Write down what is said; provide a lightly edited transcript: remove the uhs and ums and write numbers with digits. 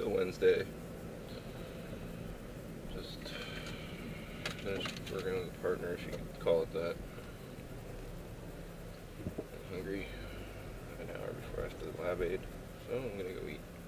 the Wednesday. Just finished working with a partner, if you could call it that. I'm hungry. An hour before I have to lab aid, so I'm gonna go eat.